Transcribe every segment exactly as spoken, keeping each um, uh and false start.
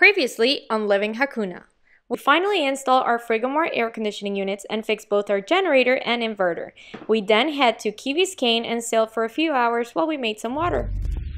Previously on Living Hakuna, we finally installed our Frigamore air conditioning units and fixed both our generator and inverter. We then head to Kiwi's Caye and sailed for a few hours while we made some water.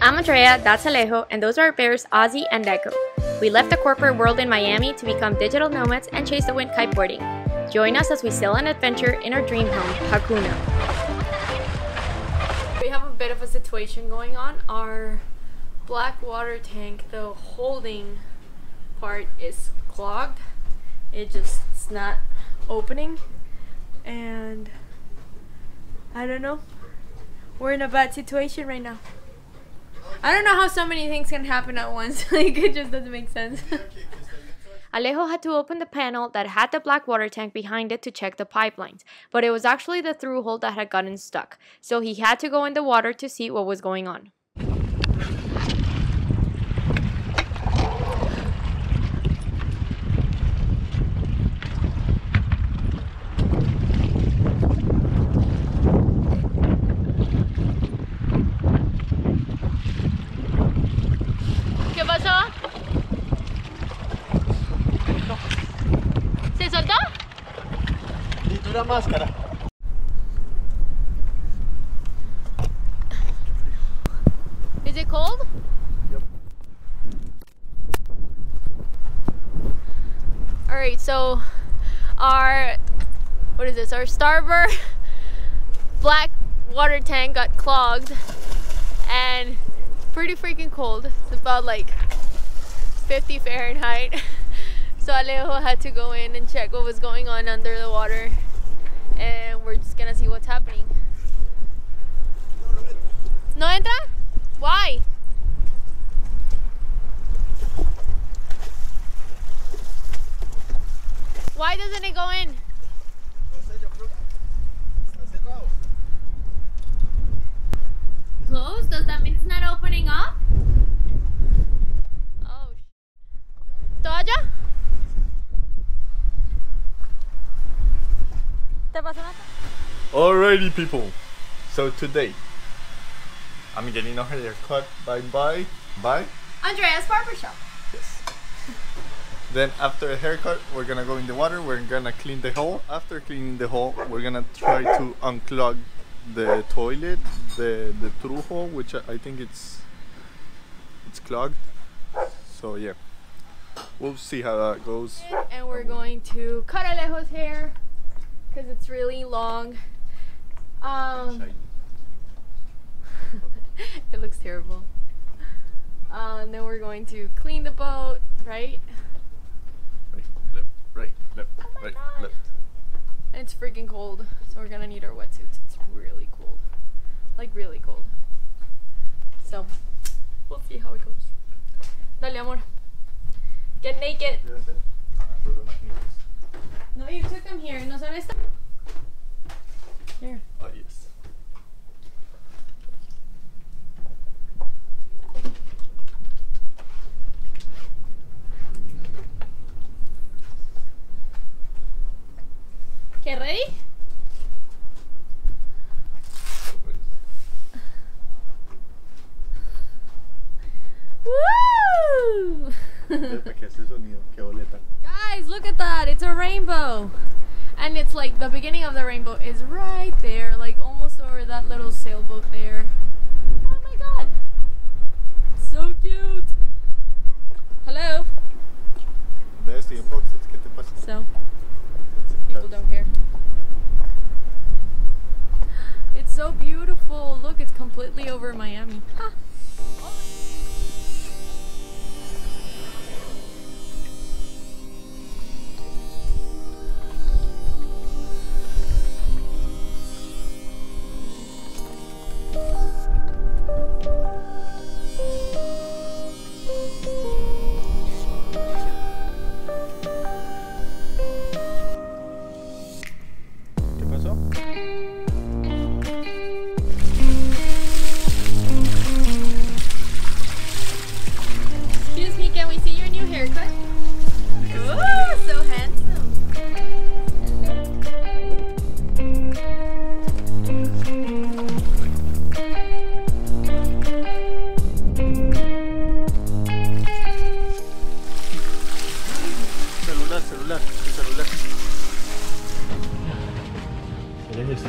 I'm Andrea, that's Alejo, and those are our pairs Ozzy and Echo. We left the corporate world in Miami to become digital nomads and chase the wind kiteboarding. Join us as we sail an adventure in our dream home, Hakuna. We have a bit of a situation going on. Our black water tank, the holding part, is clogged. It just it's not opening, and I don't know. We're in a bad situation right now. I don't know how so many things can happen at once. Like, it just doesn't make sense. Alejo had to open the panel that had the black water tank behind it to check the pipelines, but it was actually the through hole that had gotten stuck, so he had to go in the water to see what was going on. Máscara. Is it cold? Yep. All right, so our what is this? Our starboard black water tank got clogged, and it's pretty freaking cold. It's about like fifty Fahrenheit. So Alejo had to go in and check what was going on under the water. And we're just gonna see what's happening. No entra? Why? Why doesn't it go in? Closed? Does that mean it's not opening up? Oh. Toya? Alrighty people, so today I'm getting a haircut by by by Andrea's barbershop. Yes. Then after a haircut we're gonna go in the water, we're gonna clean the hole. After cleaning the hole we're gonna try to unclog the toilet, the, the through hole, which I think it's it's clogged. So yeah, we'll see how that goes. And we're going to cut Alejo's hair because it's really long. Um, it looks terrible. Uh, and then we're going to clean the boat, right? Right, left, right, left, oh right, God. left. And it's freaking cold, so we're gonna need our wetsuits. It's really cold, like really cold. So we'll see how it goes. Dale, amor. Get naked. No, you took them here. No sabes. Here. Oh, yes. Okay, ready? Woo! Guys, look at that. It's a rainbow. And it's like the beginning of the rainbow is right there, like almost over that little sailboat there. Oh my god. So cute. Hello. There's the inbox. It's Ketepasta. So, people don't care. It's so beautiful. Look, it's completely over Miami. Huh. Thank you.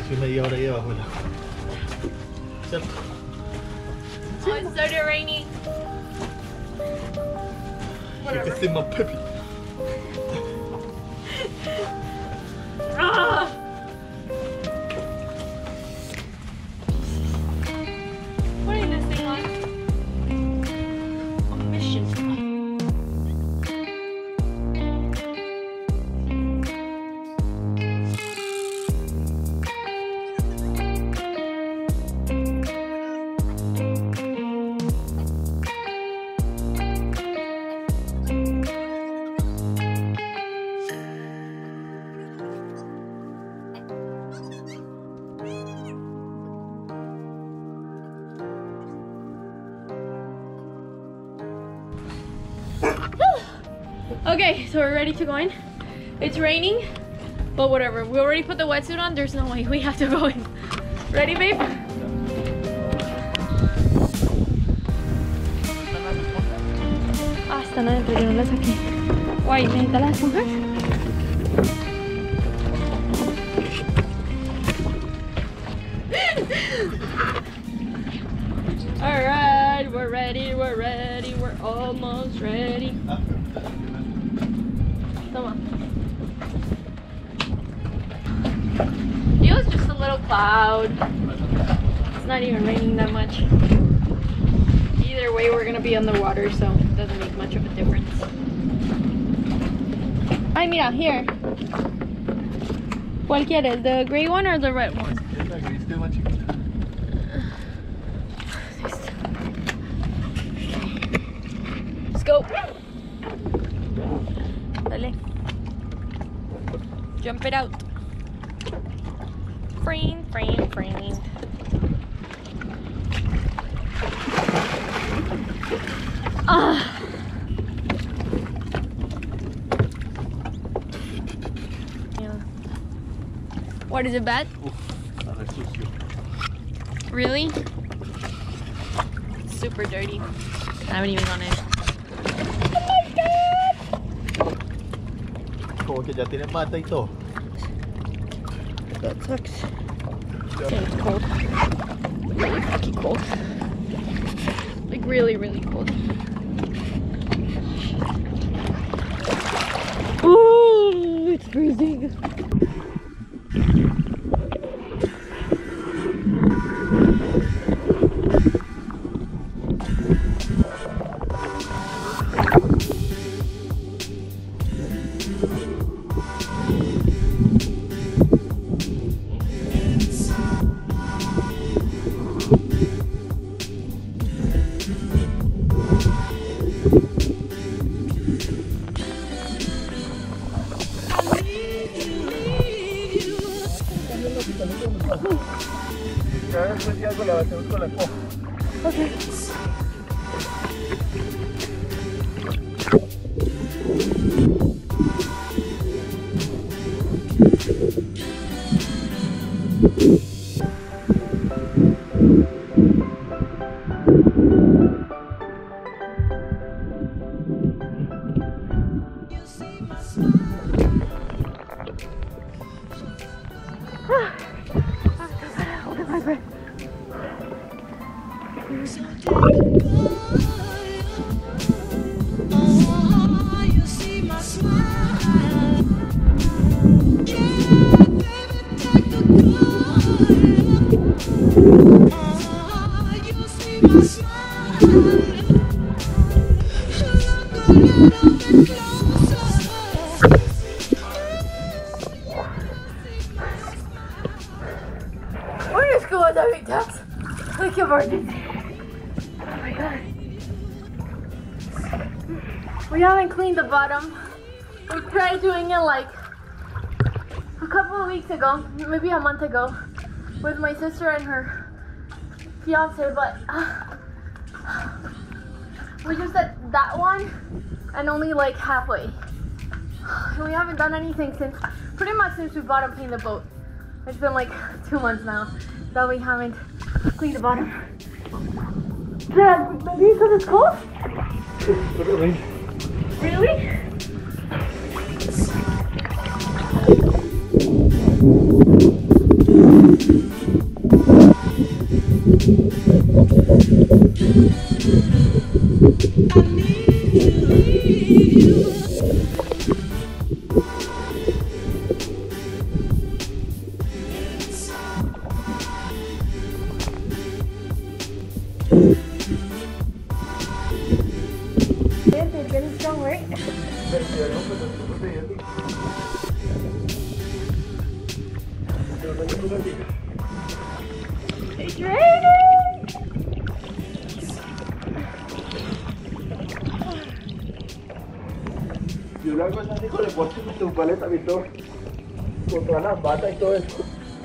que media hora ahí abajo el agua. ¿Cierto? Oh, it's so rainy. You can see my puppy. Ah! Okay, so we're ready to go in. It's raining, but whatever. We already put the wetsuit on. There's no way we have to go in. Ready, babe? Hasta no entretenerlas aquí. Guay, ¿necesitas las esponjas? All right, we're ready. We're ready. We're almost ready. Toma. It was just a little cloud. It's not even raining that much. Either way, we're gonna be on the water, so it doesn't make much of a difference. Ay, mira, here. ¿Cuál quieres? The gray one or the red one? Let's go. Jump it out. Frame, frame, frame. Ah. Yeah. What is it bad? Really? It's super dirty. I haven't even gone in. Como que ya tiene pata y todo. That sucks. Yeah, it's cold. Really fucking cold. Like really, really cold. Ooh, it's freezing. We haven't cleaned the bottom. We tried doing it like a couple of weeks ago, maybe a month ago, with my sister and her fiance, but uh, we just did that one and only like halfway. We haven't done anything since, pretty much since we bottom cleaned the boat. It's been like two months now that we haven't cleaned the bottom. Yeah, maybe because it's cold? It's really? right? It's raining. You like what I think of watching the ballet of it all?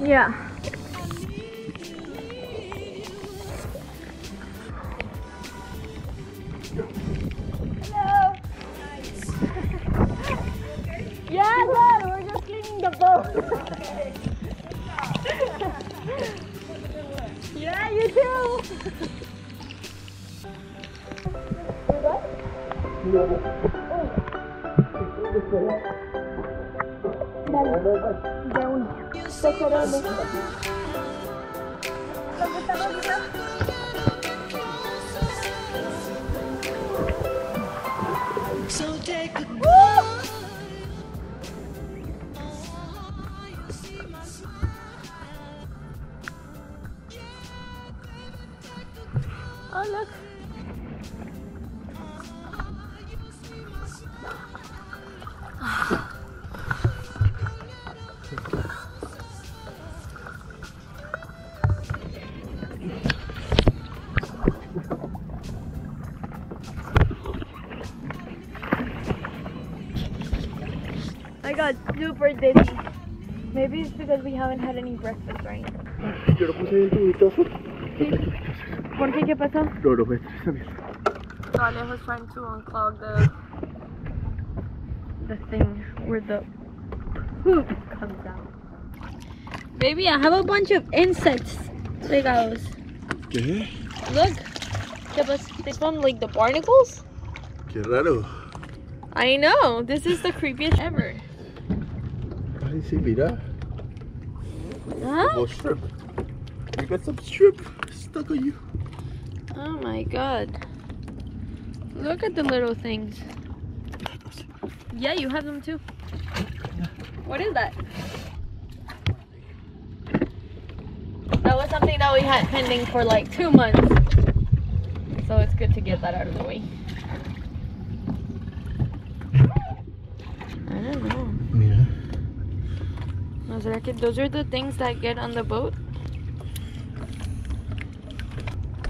Yeah. Hello. Yeah, look, we're just cleaning the boat. Yeah, you too. So take a look. Oh, look. I got super dizzy. Maybe it's because we haven't had any breakfast right now. Yo lo puse ¿Por qué? ¿Qué pasó? No, no, está bien. So Alejo's trying to unclog the the thing where the poop comes out. Baby, I have a bunch of insects. Pegados. ¿Qué? Look. ¿Qué pasó? They found like the barnacles. Qué raro. I know. This is the creepiest ever. Sí, mira. Huh? Shrimp. You got some shrimp stuck on you. Oh my god. Look at the little things. Yeah, you have them too. What is that? That was something that we had pending for like two months. So it's good to get that out of the way. I don't know. Mira. Those are the things that get on the boat.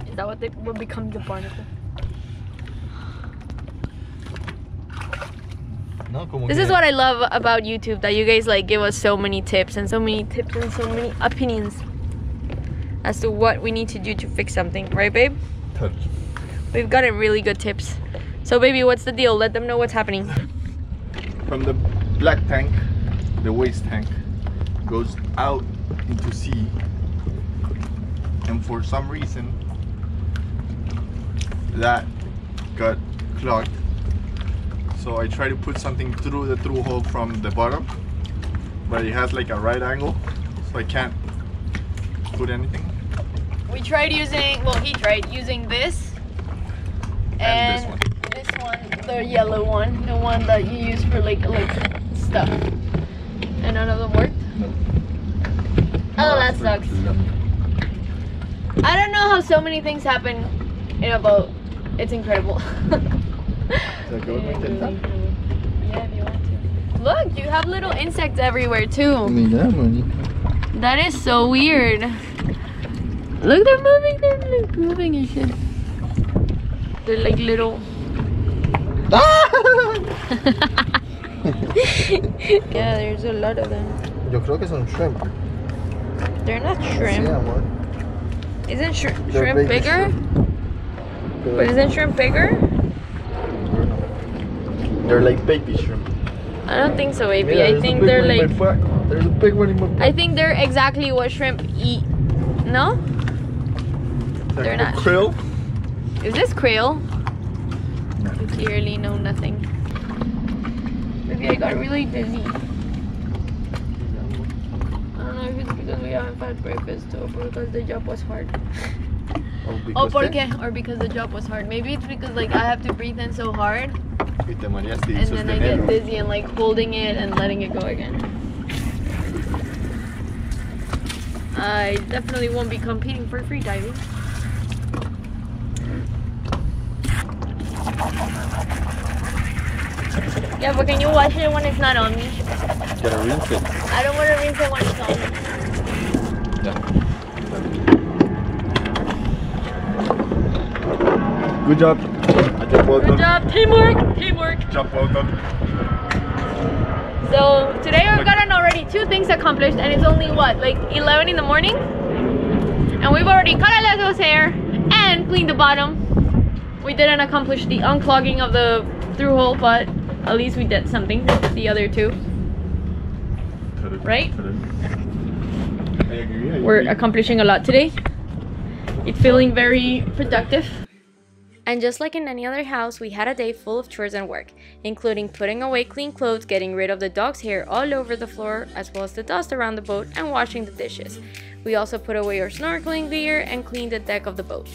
Is that what they will become the barnacle? No, como this que... is what I love about YouTube, that you guys like give us so many tips and so many tips and so many opinions as to what we need to do to fix something, right, babe? Touch. We've gotten really good tips. So, baby, what's the deal? Let them know what's happening. From the black tank, the waste tank goes out into sea, and for some reason that got clogged, so I tried to put something through the through hole from the bottom, but it has like a right angle, so I can't put anything. We tried using, well he tried using this and, and this one, this one, the yellow one, the one that you use for like, like stuff, and none of them worked. Oh, that sucks. I don't know how so many things happen in a boat. It's incredible. Should I go with my tent? Yeah, if you want to. Look, you have little insects everywhere too. That is so weird. Look, they're moving. They're like moving and shit. They're like little. Yeah, there's a lot of them. Yo creo que son shrimp. They're not shrimp. Yeah, isn't sh shrimp, big bigger? Shrimp. But isn't shrimp bigger? They're like baby shrimp. I don't think so, baby. Yeah, I think they're like. There's a big one in my I think they're exactly what shrimp eat. No? They're, they're not. Krill? Shrimp. Is this krill? No. You clearly know nothing. Maybe I got really dizzy. Because we haven't had breakfast, or because the job was hard. Or because, oh, porque, or because the job was hard. Maybe it's because like I have to breathe in so hard, and then I get dizzy and like holding it and letting it go again. I definitely won't be competing for free diving. Yeah, but can you wash it when it's not on me? You gotta rinse it. I don't want to rinse it when it's on me. Yeah. Good job. Well done. Good job. Teamwork. Teamwork. Good job. Well done. So today we've gotten already two things accomplished, and it's only what, like eleven in the morning? And we've already cut Alejo's hair and cleaned the bottom. We didn't accomplish the unclogging of the through hole, but at least we did something with the other two. Right? We're accomplishing a lot today. It's feeling very productive. And just like in any other house, we had a day full of chores and work, including putting away clean clothes, getting rid of the dog's hair all over the floor, as well as the dust around the boat, and washing the dishes. We also put away our snorkeling gear and cleaned the deck of the boat.